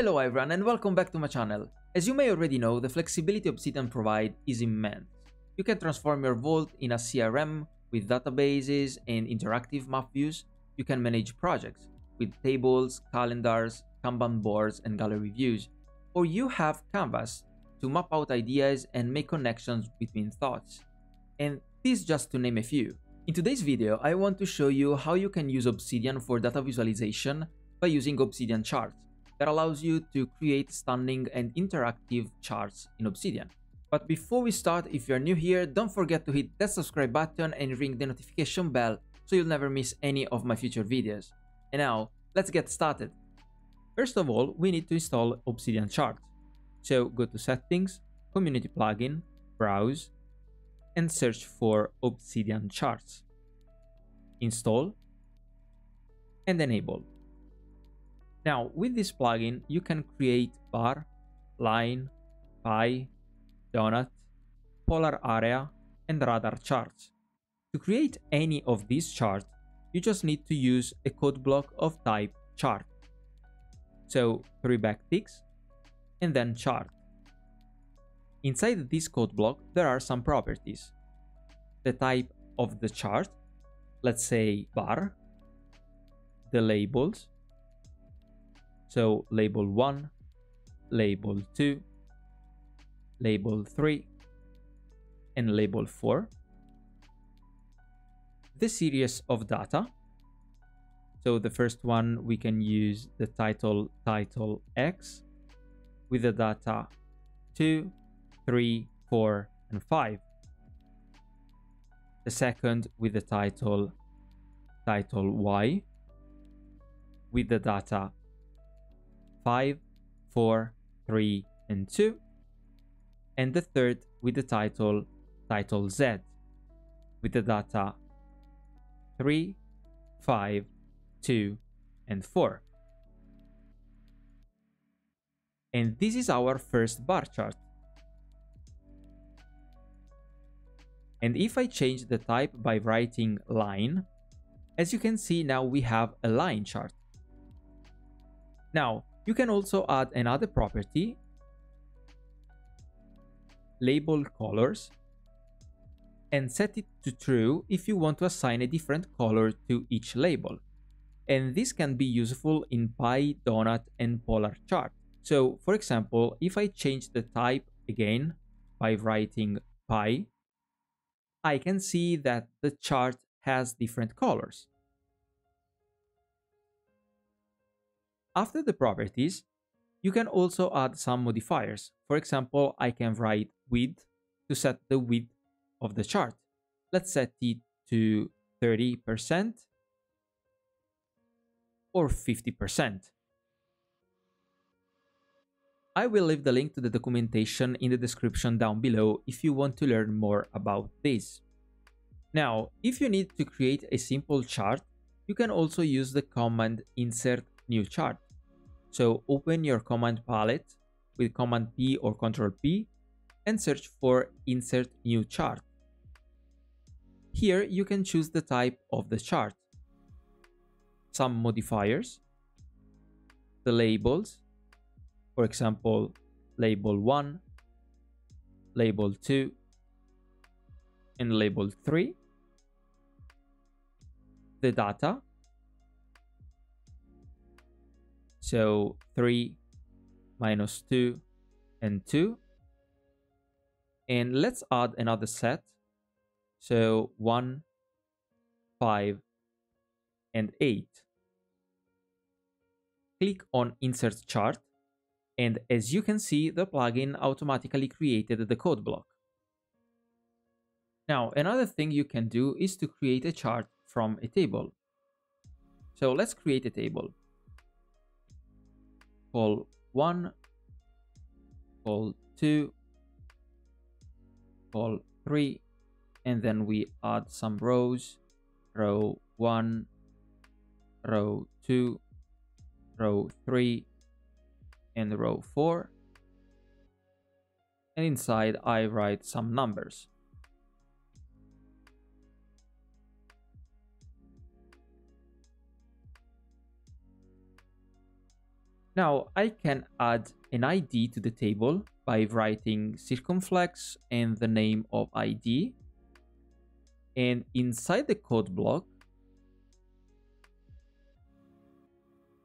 Hello everyone and welcome back to my channel. As you may already know, the flexibility Obsidian provides is immense. You can transform your vault in a CRM with databases and interactive map views. You can manage projects with tables, calendars, Kanban boards and gallery views. Or you have Canvas to map out ideas and make connections between thoughts. And this just to name a few. In today's video, I want to show you how you can use Obsidian for data visualization by using Obsidian Charts that allows you to create stunning and interactive charts in Obsidian. But before we start, if you're new here, don't forget to hit that subscribe button and ring the notification bell so you'll never miss any of my future videos. And now, let's get started. First of all, we need to install Obsidian Charts. So go to Settings, Community Plugin, Browse, and search for Obsidian Charts. Install and enable. Now, with this plugin, you can create bar, line, pie, donut, polar area, and radar charts. To create any of these charts, you just need to use a code block of type chart. So 3 backticks and then chart. Inside this code block, there are some properties. The type of the chart, let's say bar, the labels, so label 1, label 2, label 3, and label 4. The series of data. So the first one, we can use the title X with the data 2, 3, 4, and 5. The second with the title Y with the data 5, 4, 3, and 2, and the third with the title Z with the data 3, 5, 2, and 4. And this is our first bar chart. And if I change the type by writing line, as you can see now we have a line chart. Now, you can also add another property, label colors, and set it to true if you want to assign a different color to each label. And this can be useful in pie, donut, and polar chart. So, for example, if I change the type again by writing pie, I can see that the chart has different colors. After the properties, you can also add some modifiers. For example, I can write width to set the width of the chart. Let's set it to 30% or 50%. I will leave the link to the documentation in the description down below if you want to learn more about this. Now, if you need to create a simple chart, you can also use the command insert new chart. So open your command palette with Command P or Control P and search for Insert New Chart. Here you can choose the type of the chart, some modifiers, the labels, for example, label 1, label 2, and label 3, the data, so 3, minus 2, and 2. And let's add another set. So 1, 5, and 8. Click on Insert Chart. And as you can see, the plugin automatically created the code block. Now, another thing you can do is to create a chart from a table. So let's create a table. Call 1, call 2, call 3, and then we add some rows, row 1, row 2, row 3, and row 4, and inside I write some numbers. Now I can add an ID to the table by writing circumflex and the name of ID. And inside the code block,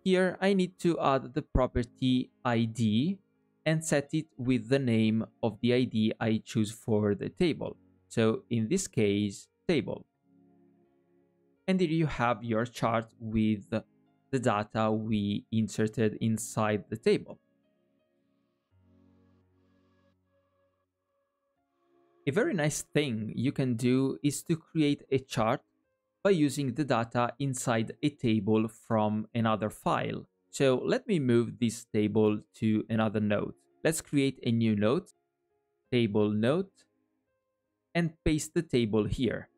here I need to add the property ID and set it with the name of the ID I choose for the table. So in this case, table. And here you have your chart with the data we inserted inside the table. A very nice thing you can do is to create a chart by using the data inside a table from another file. So let me move this table to another node. Let's create a new node, table node, and paste the table here.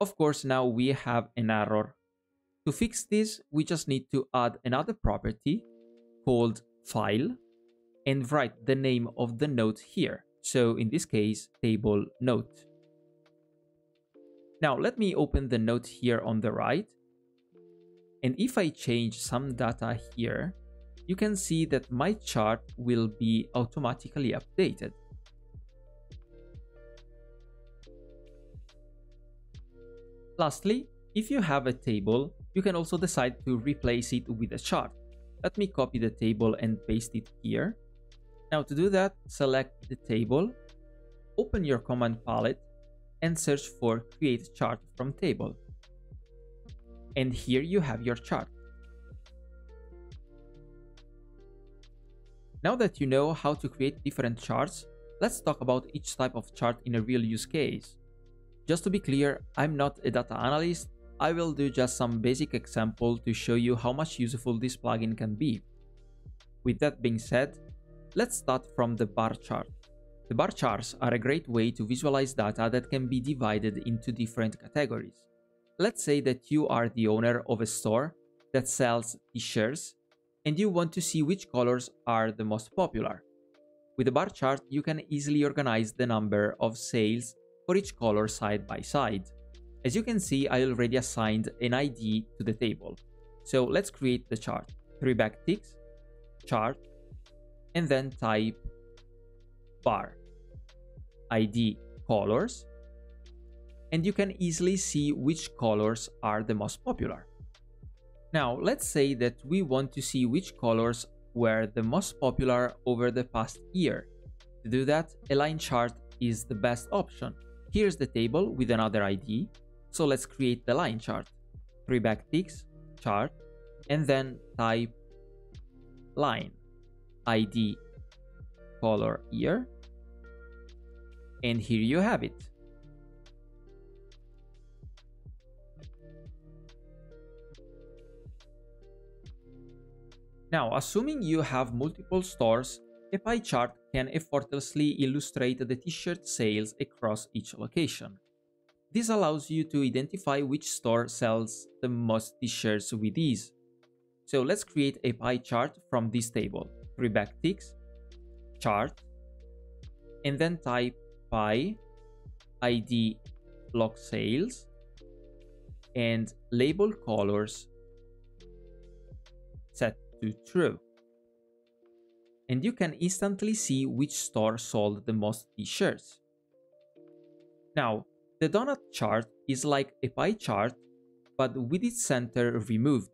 Of course, now we have an error. To fix this, we just need to add another property called file and write the name of the node here. So in this case, table node. Now let me open the node here on the right. And if I change some data here, you can see that my chart will be automatically updated. Lastly, if you have a table, you can also decide to replace it with a chart. Let me copy the table and paste it here. Now to do that, select the table, open your command palette, and search for create chart from table. And here you have your chart. Now that you know how to create different charts, let's talk about each type of chart in a real use case. Just to be clear, I'm not a data analyst. I will do just some basic example to show you how much useful this plugin can be. With that being said, let's start from the bar chart. The bar charts are a great way to visualize data that can be divided into different categories. Let's say that you are the owner of a store that sells t-shirts and you want to see which colors are the most popular. With a bar chart, you can easily organize the number of sales for each color side by side. As you can see, I already assigned an ID to the table. So let's create the chart. 3 backticks, chart, and then type bar, ID colors, and you can easily see which colors are the most popular. Now, let's say that we want to see which colors were the most popular over the past year. To do that, a line chart is the best option. Here's the table with another ID, so let's create the line chart. 3 backticks, chart, and then type line, ID, color, year, and here you have it. Now, assuming you have multiple stores, a pie chart can effortlessly illustrate the t-shirt sales across each location. This allows you to identify which store sells the most t-shirts with ease. So let's create a pie chart from this table. 3 backticks, chart, and then type pie, ID, log sales, and label colors set to true. And you can instantly see which store sold the most t-shirts. Now, the donut chart is like a pie chart, but with its center removed.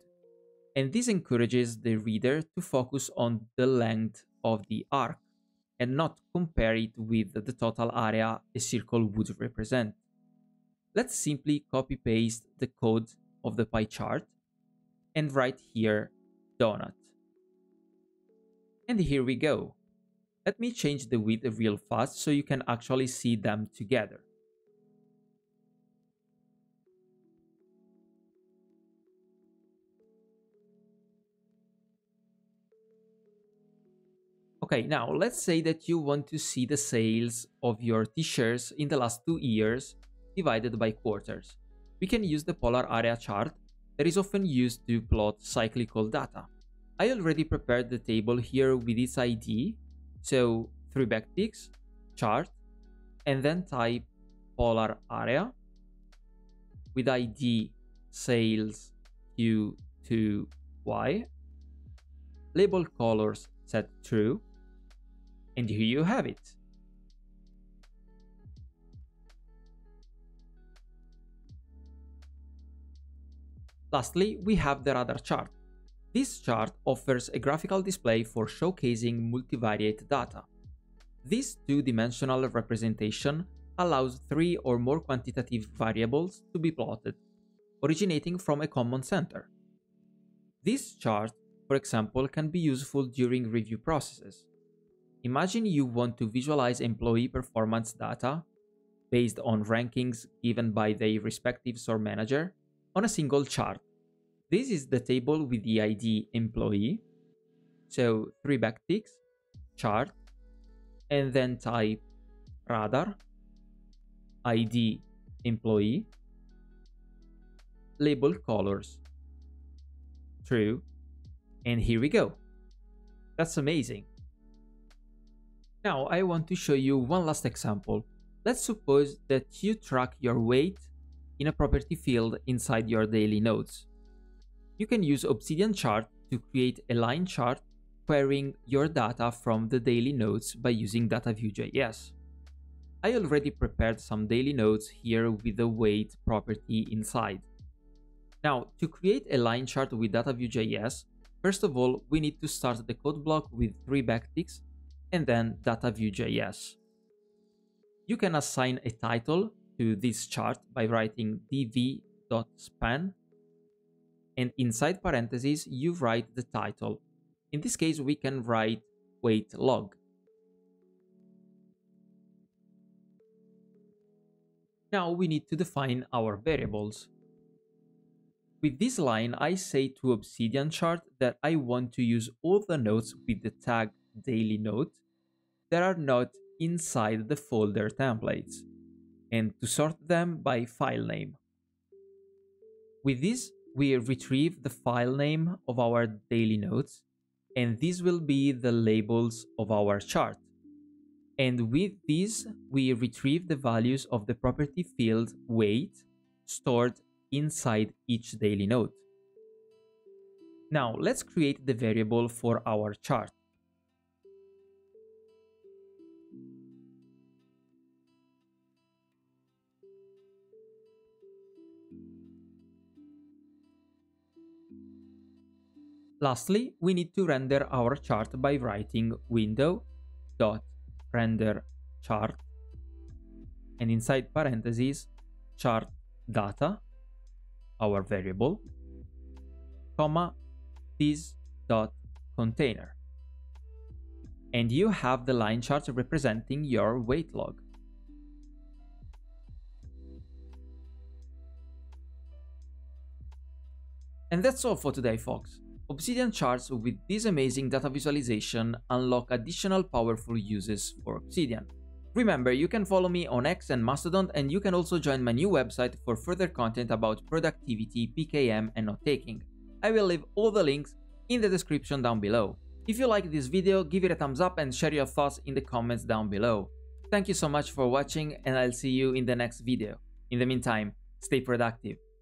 And this encourages the reader to focus on the length of the arc and not compare it with the total area a circle would represent. Let's simply copy-paste the code of the pie chart and write here donut. And here we go. Let me change the width real fast so you can actually see them together. Okay, now let's say that you want to see the sales of your t-shirts in the last 2 years divided by quarters. We can use the polar area chart that is often used to plot cyclical data. I already prepared the table here with its ID, so 3 backticks, chart, and then type polar area with ID sales Q2Y label colors set true, and here you have it. Lastly, we have the radar chart. This chart offers a graphical display for showcasing multivariate data. This two-dimensional representation allows three or more quantitative variables to be plotted, originating from a common center. This chart, for example, can be useful during review processes. Imagine you want to visualize employee performance data based on rankings given by their respective SOR manager on a single chart. This is the table with the ID employee, so 3 backticks, chart, and then type radar, ID employee, label colors, true, and here we go. That's amazing. Now I want to show you one last example. Let's suppose that you track your weight in a property field inside your daily nodes. You can use Obsidian Chart to create a line chart querying your data from the daily nodes by using DataviewJS. I already prepared some daily nodes here with the weight property inside. Now, to create a line chart with DataviewJS, first of all, we need to start the code block with 3 backticks and then DataviewJS. You can assign a title to this chart by writing dv.span, and inside parentheses, you write the title. In this case, we can write weight log. Now we need to define our variables. With this line, I say to Obsidian Chart that I want to use all the nodes with the tag daily node that are not inside the folder templates, and to sort them by file name. With this, we retrieve the file name of our daily nodes, and these will be the labels of our chart. And with these, we retrieve the values of the property field weight stored inside each daily node. Now let's create the variable for our chart. Lastly, we need to render our chart by writing window.renderChart and inside parentheses chart data, our variable, comma this.container, and you have the line chart representing your weight log. And that's all for today, folks. Obsidian Charts with this amazing data visualization unlock additional powerful uses for Obsidian. Remember, you can follow me on X and Mastodon, and you can also join my new website for further content about productivity, PKM, and note-taking. I will leave all the links in the description down below. If you like this video, give it a thumbs up and share your thoughts in the comments down below. Thank you so much for watching, and I'll see you in the next video. In the meantime, stay productive.